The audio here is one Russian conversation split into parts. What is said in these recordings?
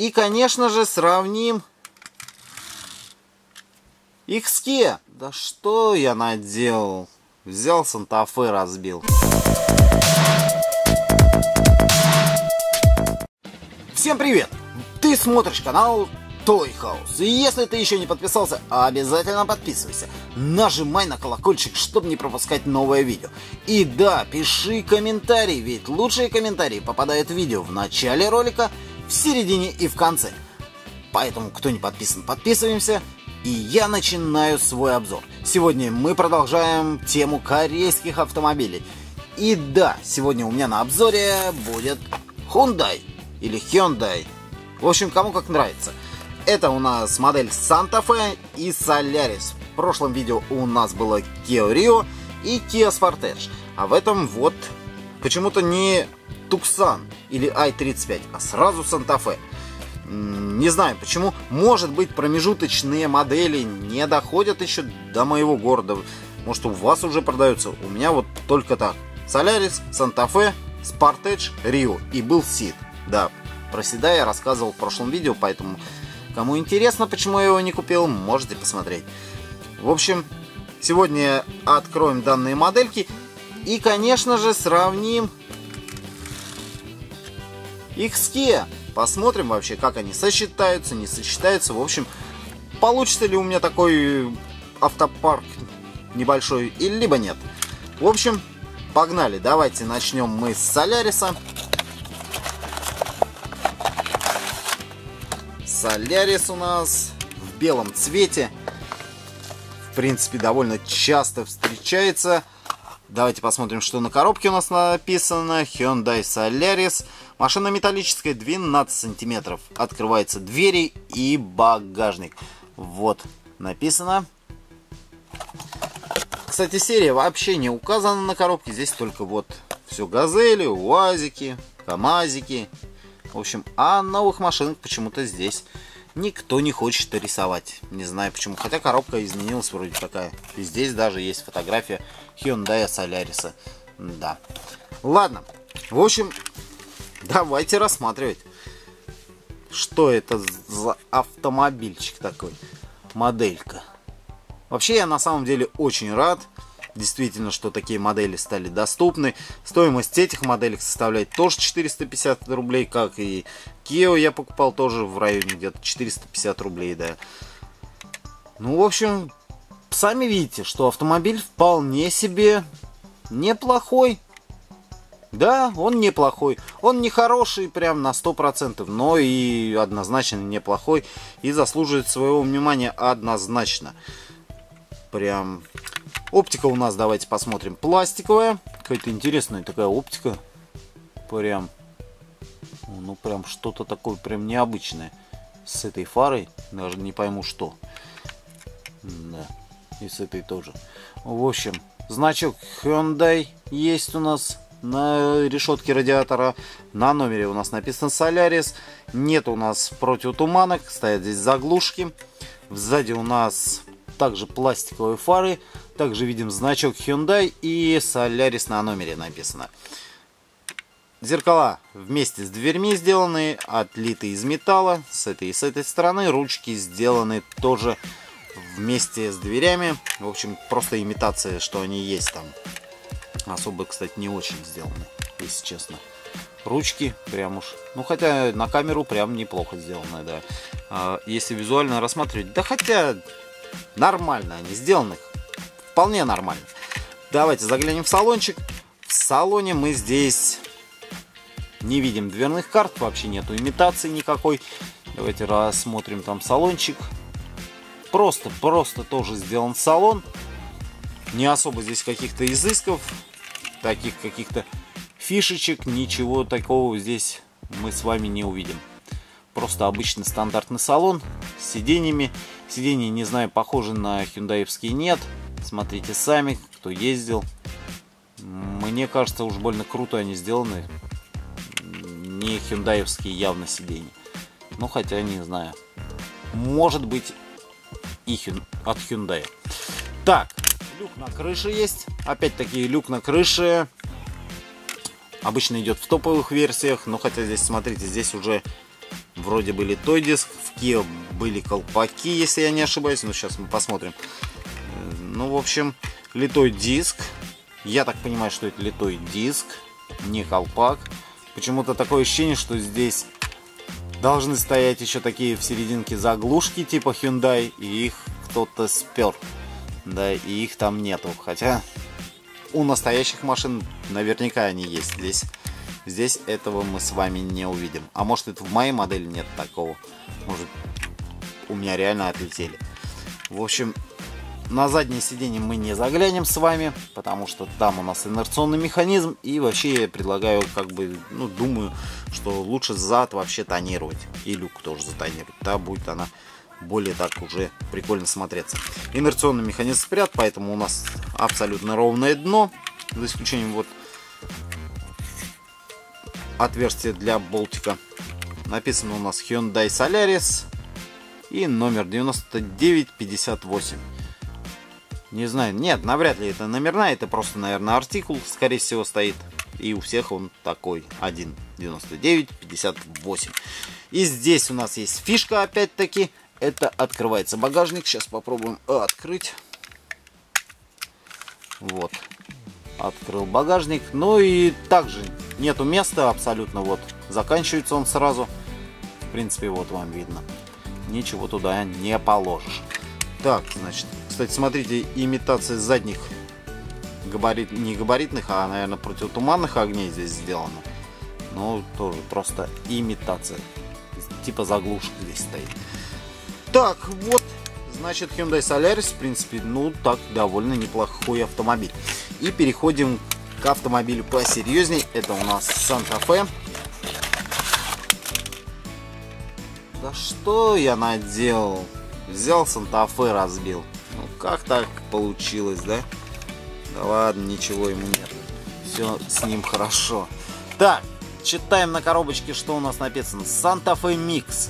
И, конечно же, сравним их с Kia. Да что я наделал? Взял Santa Fe, разбил. Всем привет! Ты смотришь канал Тойхаус. И если ты еще не подписался, обязательно подписывайся. Нажимай на колокольчик, чтобы не пропускать новое видео. И да, пиши комментарий, ведь лучшие комментарии попадают в видео в начале ролика, в середине и в конце. Поэтому, кто не подписан, подписываемся. И я начинаю свой обзор. Сегодня мы продолжаем тему корейских автомобилей. И да, сегодня у меня на обзоре будет Hyundai или Hyundai. В общем, кому как нравится. Это у нас модель Santa Fe и Solaris. В прошлом видео у нас было Kia Rio и Kia Sportage. А в этом вот почему-то не Tucson или i35, а сразу Santa Fe. Не знаю почему. Может быть, промежуточные модели не доходят еще до моего города. Может, у вас уже продаются. У меня вот только так. Solaris, Santa Fe, Sportage, Rio. И был CEED. Да, про CEED я рассказывал в прошлом видео, поэтому... Кому интересно, почему я его не купил, можете посмотреть. В общем, сегодня откроем данные модельки и, конечно же, сравним их с Kia. Посмотрим вообще, как они сочетаются, не сочетаются. В общем, получится ли у меня такой автопарк небольшой, или либо нет. В общем, погнали. Давайте начнем мы с Solaris. Solaris у нас в белом цвете. В принципе, довольно часто встречается. Давайте посмотрим, что на коробке у нас написано. Hyundai Solaris. Машина металлическая, 12 сантиметров. Открываются двери и багажник. Вот написано. Кстати, серия вообще не указана на коробке. Здесь только вот все газели, уазики, камазики. В общем, а новых машинок почему-то здесь никто не хочет рисовать. Не знаю почему. Хотя коробка изменилась вроде такая. И здесь даже есть фотография Hyundai Solaris. Да. Ладно. В общем, давайте рассматривать. Что это за автомобильчик такой? Моделька. Вообще, я на самом деле очень рад. Действительно, что такие модели стали доступны. Стоимость этих моделей составляет тоже 450 рублей, как и Kia я покупал тоже в районе где-то 450 рублей, да. Ну, в общем, сами видите, что автомобиль вполне себе неплохой. Да, он неплохой. Он не хороший прям на 100%, но и однозначно неплохой. И заслуживает своего внимания однозначно. Прям... Оптика у нас, давайте посмотрим, пластиковая. Какая-то интересная такая оптика. Прям, ну прям что-то такое прям необычное. С этой фарой, даже не пойму что. Да, и с этой тоже. В общем, значок Hyundai есть у нас на решетке радиатора. На номере у нас написано Solaris. Нет у нас противотуманок, стоят здесь заглушки. Сзади у нас... Также пластиковые фары. Также видим значок Hyundai и Solaris на номере написано. Зеркала вместе с дверьми сделаны. Отлиты из металла. С этой и с этой стороны. Ручки сделаны тоже вместе с дверями. В общем, просто имитация, что они есть там. Особо, кстати, не очень сделаны, если честно. Ручки прям уж... Ну, хотя на камеру прям неплохо сделаны, да. Если визуально рассматривать... Да хотя... Нормально они сделаны. Вполне нормально. Давайте заглянем в салончик. В салоне мы здесь не видим дверных карт. Вообще нету имитации никакой. Давайте рассмотрим там салончик. Просто тоже сделан салон. Не особо здесь каких-то изысков. Таких каких-то фишечек. Ничего такого здесь мы с вами не увидим. Просто обычный стандартный салон с сиденьями. Сиденья, не знаю, похожи на хюндаевские, нет. Смотрите сами, кто ездил. Мне кажется, уж больно круто они сделаны. Не хюндаевские явно сиденья. Ну, хотя, не знаю. Может быть, и от Hyundai. Так, люк на крыше есть. Опять-таки, люк на крыше. Обычно идет в топовых версиях. Но хотя здесь, смотрите, здесь уже... вроде были той диск, в Kia были колпаки, если я не ошибаюсь, но сейчас мы посмотрим. Ну, в общем, литой диск. Я так понимаю, что это литой диск, не колпак. Почему-то такое ощущение, что здесь должны стоять еще такие в серединке заглушки типа Hyundai, и их кто-то спер. Да, и их там нету. Хотя у настоящих машин наверняка они есть. Здесь этого мы с вами не увидим. А может, это в моей модели нет такого. Может, у меня реально отлетели. В общем, на заднее сиденье мы не заглянем с вами, потому что там у нас инерционный механизм. И вообще я предлагаю, думаю, что лучше зад вообще тонировать. И люк тоже затонировать. Да, будет она более так уже прикольно смотреться. Инерционный механизм спрят, поэтому у нас абсолютно ровное дно. За исключением вот отверстие для болтика. Написано у нас Hyundai Solaris и номер 9958. Не знаю, нет, навряд ли это номерная, это просто, наверное, артикул, скорее всего, стоит. И у всех он такой, 1.99.58. И здесь у нас есть фишка, опять-таки, это открывается багажник. Сейчас попробуем открыть. Вот. Открыл багажник. Ну и также нету места абсолютно. Вот. Заканчивается он сразу. В принципе, вот вам видно. Ничего туда не положишь. Так, значит. Кстати, смотрите, имитация задних не габаритных, а, наверное, противотуманных огней здесь сделана. Ну, тоже просто имитация. Типа заглушек здесь стоит. Так, вот. Значит, Hyundai Solaris, в принципе, ну так, довольно неплохой автомобиль. И переходим к автомобилю посерьезней. Это у нас Santa Fe. Да что я наделал? Взял Santa Fe, разбил. Ну как так получилось, да? Да ладно, ничего ему нет. Все с ним хорошо. Так, читаем на коробочке, что у нас написано. Santa Fe Mix.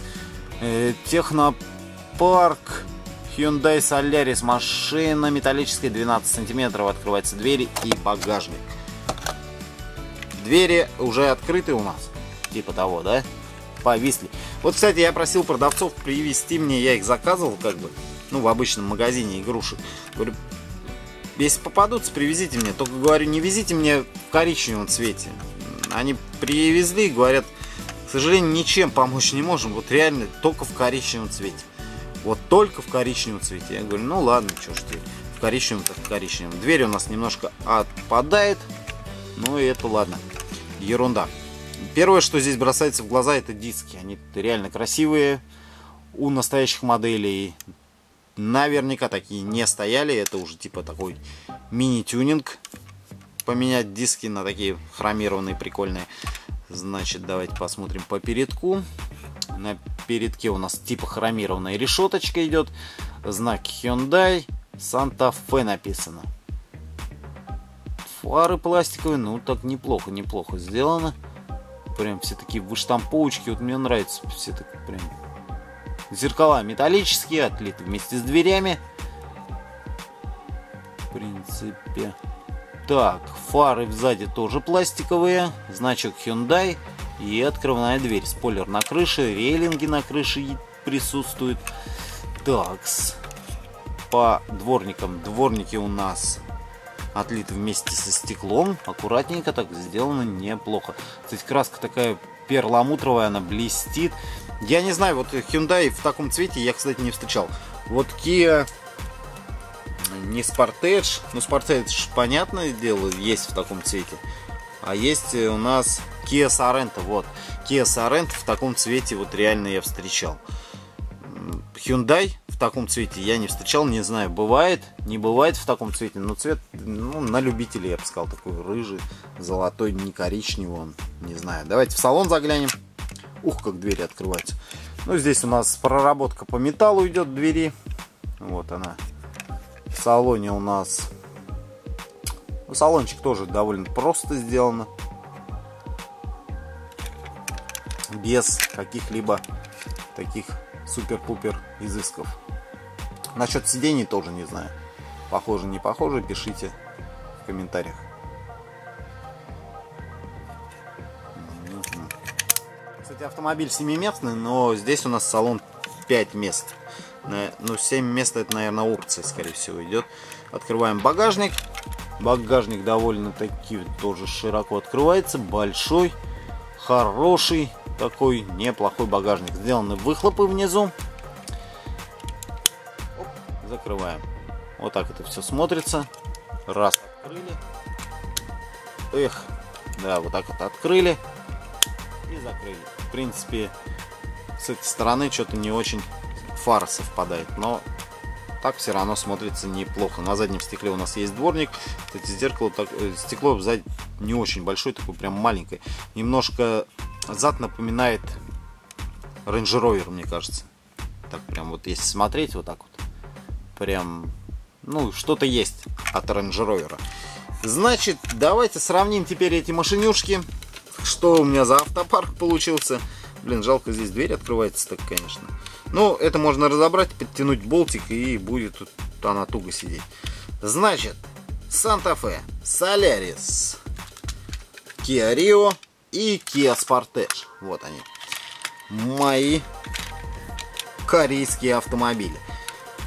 Технопарк. Hyundai Solaris, машина металлическая, 12 сантиметров, открываются двери и багажник. Двери уже открыты у нас, типа того, да? Повисли. Вот, кстати, я просил продавцов привезти мне, я их заказывал, в обычном магазине игрушек. Говорю, если попадутся, привезите мне, только, говорю, не везите мне в коричневом цвете. Они привезли, говорят, к сожалению, ничем помочь не можем, вот реально только в коричневом цвете. Вот только в коричневом цвете. Я говорю, ну ладно, что ж ты. В коричневом, так в коричневом. Дверь у нас немножко отпадает. Ну и это ладно. Ерунда. Первое, что здесь бросается в глаза, это диски. Они реально красивые. У настоящих моделей наверняка такие не стояли. Это уже типа такой мини-тюнинг. Поменять диски на такие хромированные, прикольные. Значит, давайте посмотрим по передку. На передке у нас типа хромированная решеточка идет. Знак Hyundai, Santa Fe написано. Фары пластиковые, ну так неплохо, неплохо сделано. Прям все такие выштамповочки, вот мне нравится. Все так прям. Зеркала металлические, отлиты вместе с дверями. В принципе. Так, фары сзади тоже пластиковые. Значок Hyundai. И открывная дверь. Спойлер на крыше, рейлинги на крыше присутствуют. Такс. По дворникам. Дворники у нас отлиты вместе со стеклом. Аккуратненько так сделано, неплохо. Кстати, краска такая перламутровая, она блестит. Я не знаю, вот Hyundai в таком цвете я, кстати, не встречал. Вот Kia не Sportage. Ну, Sportage, понятное дело, есть в таком цвете. А есть у нас Kia Sorento, вот. Kia Sorento в таком цвете вот реально я встречал. Hyundai в таком цвете я не встречал, не знаю, бывает, не бывает в таком цвете, но цвет, ну, на любителей, я бы сказал, такой рыжий, золотой, не коричневый он, не знаю. Давайте в салон заглянем. Ух, как двери открываются. Ну, здесь у нас проработка по металлу идет двери. Вот она. В салоне у нас... Салончик тоже довольно просто сделано. Без каких-либо таких супер-пупер изысков. Насчет сидений тоже не знаю. Похоже, не похоже, пишите в комментариях. Кстати, Хотя автомобиль 7-местный, но здесь у нас салон 5 мест. Ну, 7 мест это, наверное, опция, скорее всего, идет. Открываем багажник. Багажник довольно-таки тоже широко открывается. Большой, хороший, такой неплохой багажник. Сделаны выхлопы внизу. Закрываем. Вот так это все смотрится. Раз открыли. Эх, да, вот так это открыли и закрыли. В принципе, с этой стороны что-то не очень фара совпадает, но так все равно смотрится неплохо. На заднем стекле у нас есть дворник. Кстати, зеркало, стекло сзади не очень большое, такое прям маленькое. Немножко зад напоминает Range Rover, мне кажется. Так прям вот если смотреть вот так вот, прям, ну, что-то есть от Range Rover. Значит, давайте сравним теперь эти машинюшки. Что у меня за автопарк получился. Блин, жалко, здесь дверь открывается так, конечно. Но это можно разобрать, подтянуть болтик, и будет тут она туго сидеть. Значит, Santa Fe, Solaris, Kia Rio и Kia Sportage. Вот они, мои корейские автомобили.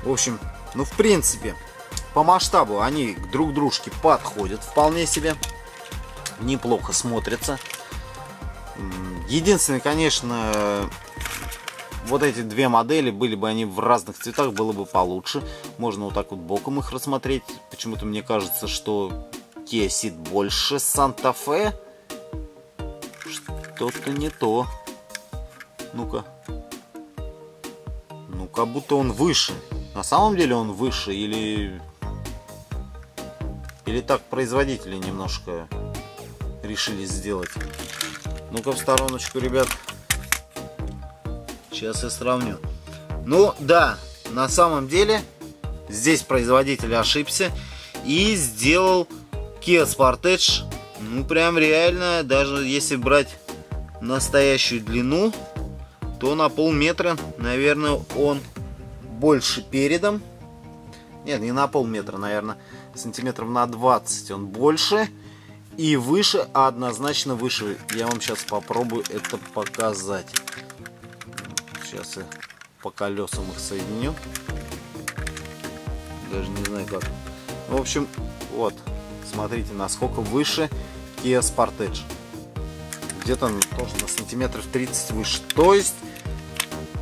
В общем, ну, в принципе, по масштабу они друг к дружке подходят вполне себе. Неплохо смотрятся. Единственное, конечно, вот эти две модели, были бы они в разных цветах, было бы получше. Можно вот так вот боком их рассмотреть. Почему-то мне кажется, что Kia CEED больше Santa Fe. Что-то не то. Ну-ка. Ну, как будто он выше. На самом деле он выше или так производители немножко решили сделать. Ну-ка в стороночку, ребят. Сейчас я сравню. Ну да, на самом деле здесь производитель ошибся и сделал Kia Sportage. Ну прям реально, даже если брать настоящую длину, то на полметра, наверное, он больше передом. Нет, не на полметра, наверное, сантиметров на 20 он больше. И выше, а однозначно выше. Я вам сейчас попробую это показать. Сейчас я по колесам их соединю. Даже не знаю как. В общем, вот. Смотрите, насколько выше Kia Sportage. Где-то тоже на сантиметров 30 выше. То есть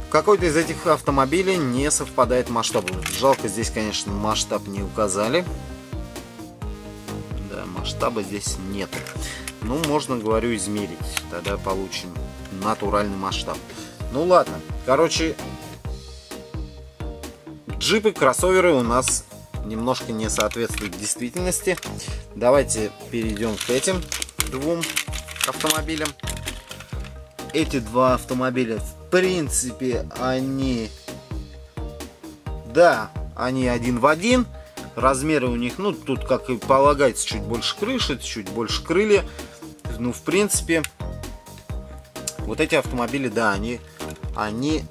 какой-то из этих автомобилей не совпадает масштабом. Жалко, здесь, конечно, масштаб не указали. Масштаба здесь нет. Ну, можно, говорю, измерить. Тогда получим натуральный масштаб. Ну, ладно. Короче, джипы, кроссоверы у нас немножко не соответствуют действительности. Давайте перейдем к этим двум автомобилям. Эти два автомобиля, в принципе, они... Да, они один в один. Размеры у них, ну, тут, как и полагается, чуть больше крыши, чуть больше крылья. Ну, в принципе, вот эти автомобили, да, они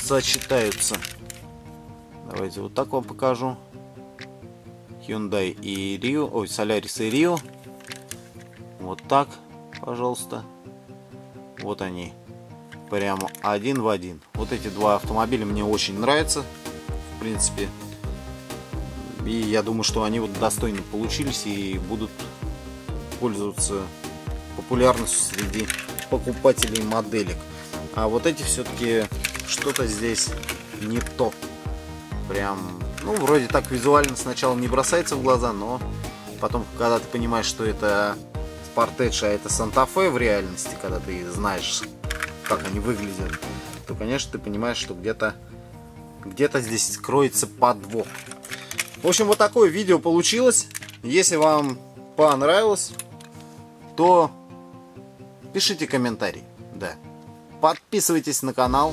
сочетаются. Давайте вот так вам покажу. Hyundai и Rio, ой, Solaris и Rio. Вот так, пожалуйста. Вот они, прямо один в один. Вот эти два автомобиля мне очень нравятся, в принципе. И я думаю, что они вот достойно получились и будут пользоваться популярностью среди покупателей моделек. А вот эти все-таки что-то здесь не то. Прям, ну, вроде так визуально сначала не бросается в глаза, но потом, когда ты понимаешь, что это Sportage, а это Santa Fe в реальности, когда ты знаешь, как они выглядят, то, конечно, ты понимаешь, что где-то здесь кроется подвох. В общем, вот такое видео получилось. Если вам понравилось, то пишите комментарий. Да. Подписывайтесь на канал.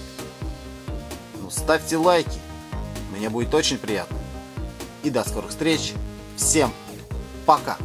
Ну, ставьте лайки. Мне будет очень приятно. И до скорых встреч. Всем пока.